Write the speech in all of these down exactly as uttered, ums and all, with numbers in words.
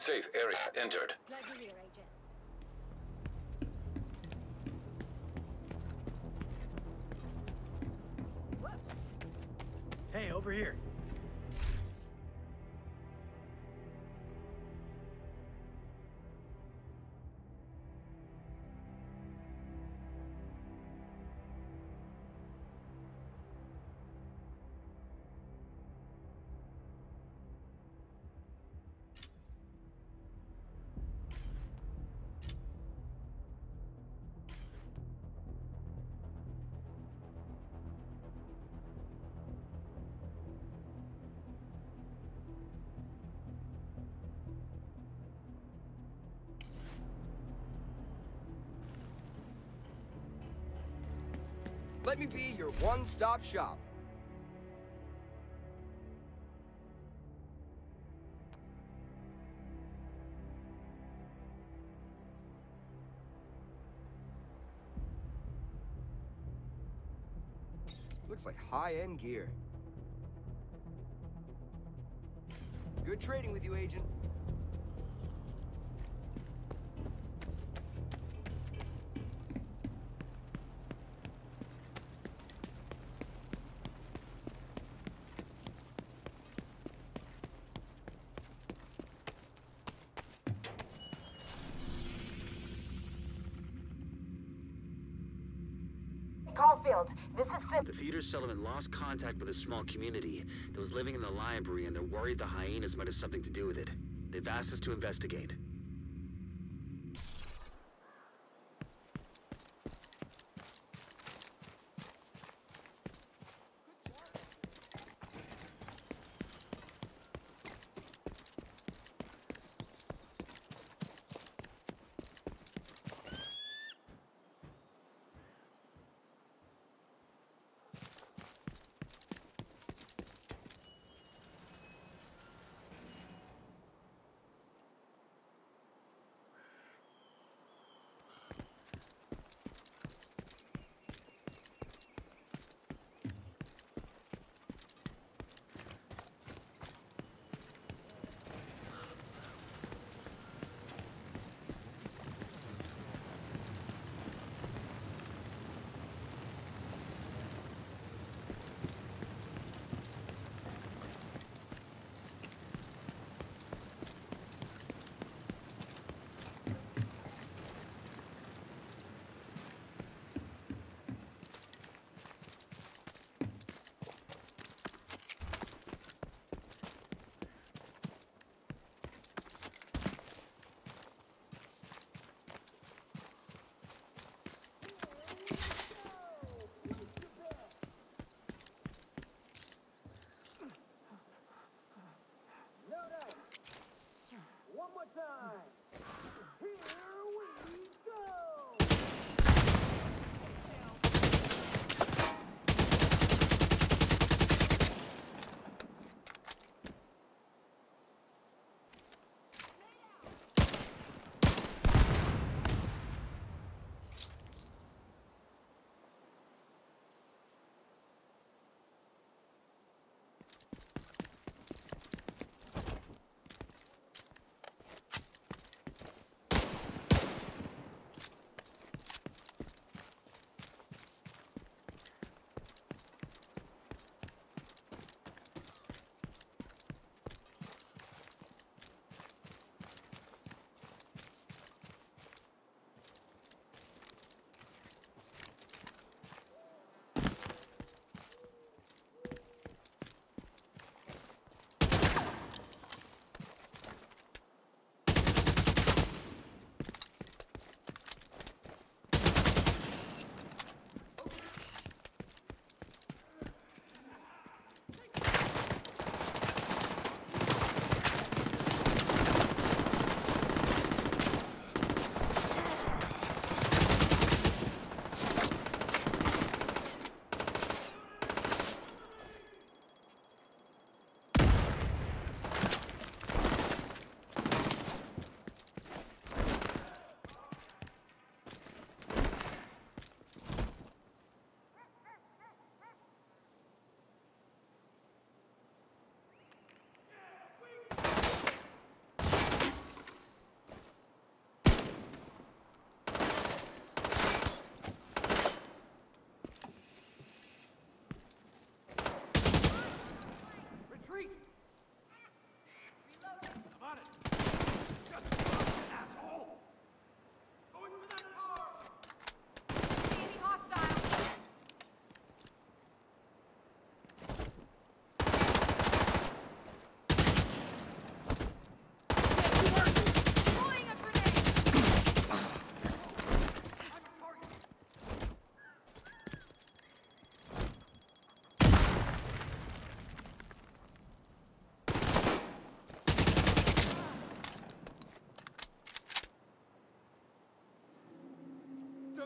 Safe area entered. Whoops. Hey, over here. Let me be your one-stop shop. Looks like high-end gear. Good trading with you, Agent. This is Sim. The feeder settlement lost contact with a small community that was living in the library, and they're worried the hyenas might have something to do with it. They've asked us to investigate.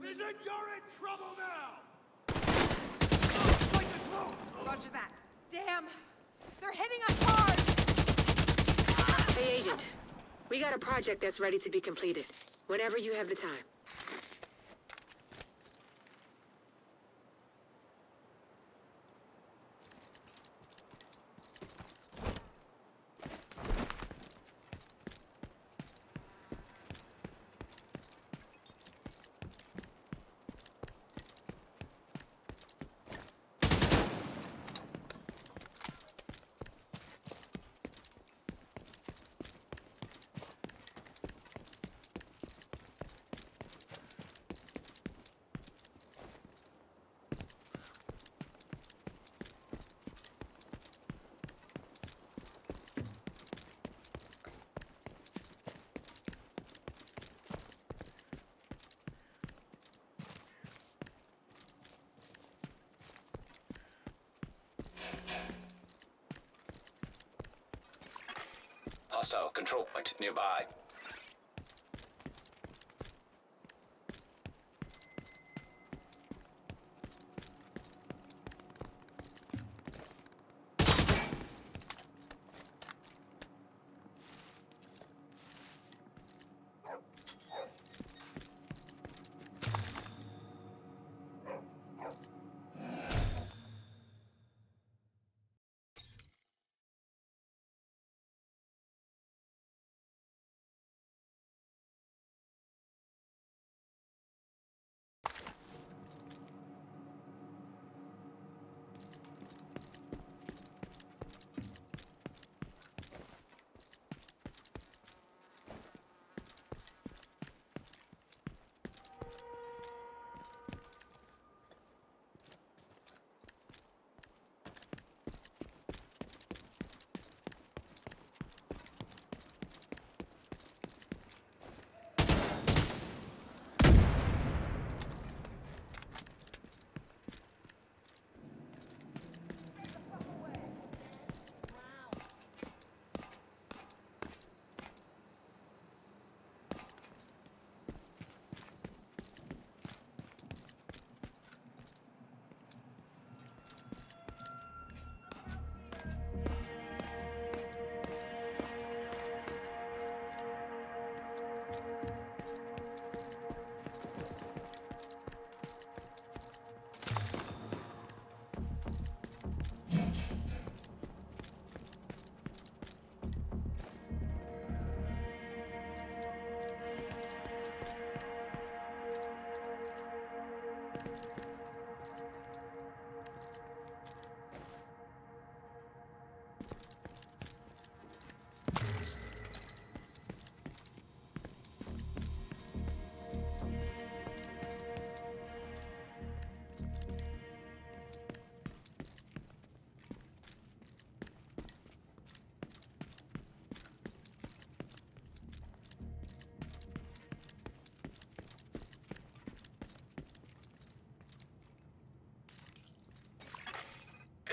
Division, you're in trouble now! Roger that. Damn. They're hitting us hard! Hey, Agent. We got a project that's ready to be completed. Whenever you have the time. Hostile control point nearby.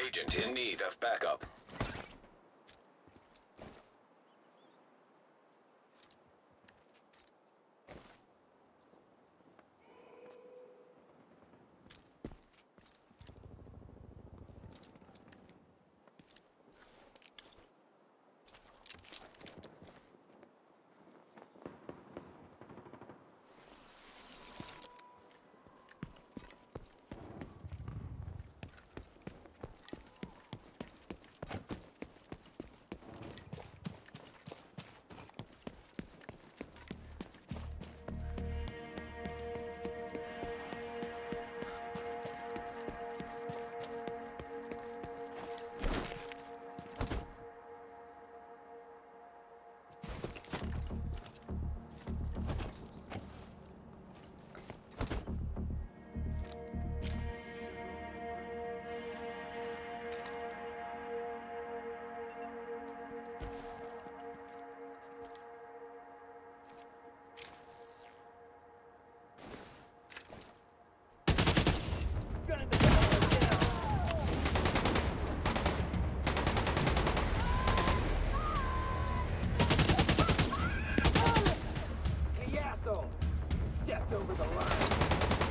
Agent in need of backup. Over the line.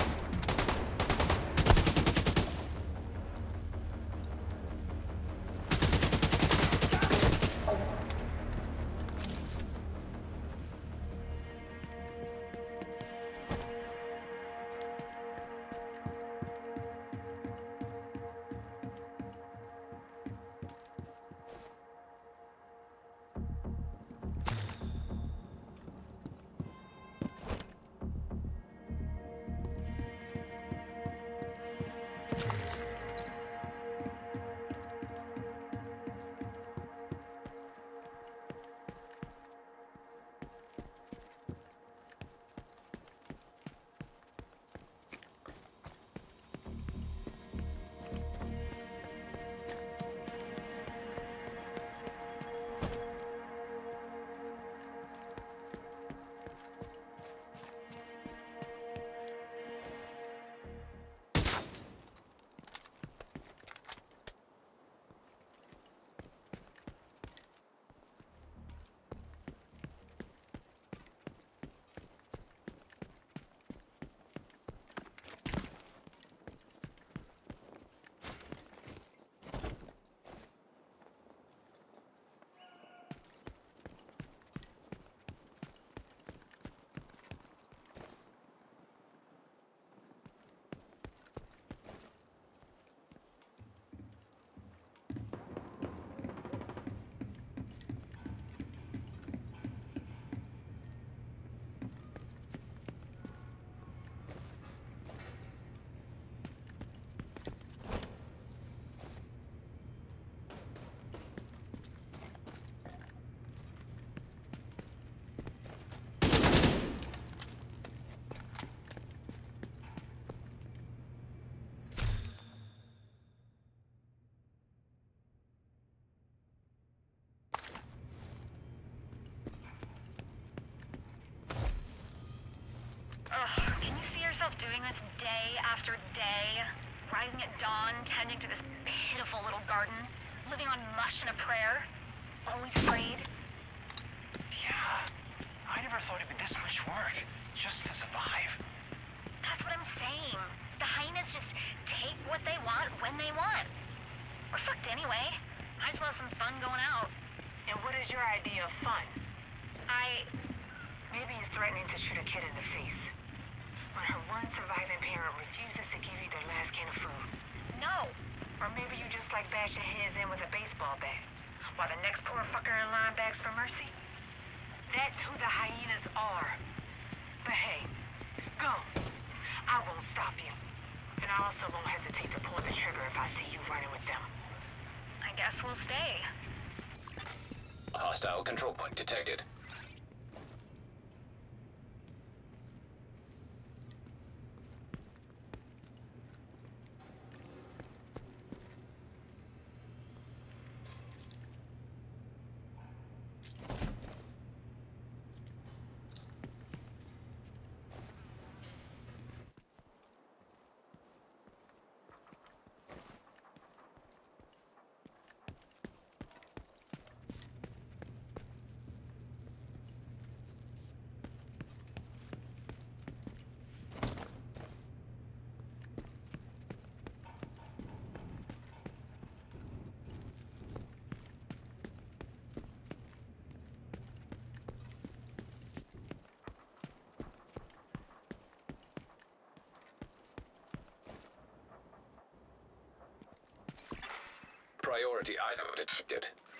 day after day, rising at dawn, tending to this pitiful little garden, living on mush and a prayer, always afraid. Yeah, I never thought it'd be this much work, just to survive. That's what I'm saying. The hyenas just take what they want when they want. We're fucked anyway. I just want some fun going out. And what is your idea of fun? I... Maybe it's threatening to shoot a kid in the face. When her one surviving parent refuses to give you their last can of food. No! Or maybe you just like bash your heads in with a baseball bat, while the next poor fucker in line begs for mercy. That's who the hyenas are. But hey, go. I won't stop you. And I also won't hesitate to pull the trigger if I see you running with them. I guess we'll stay. A hostile control point detected. Priority item detected.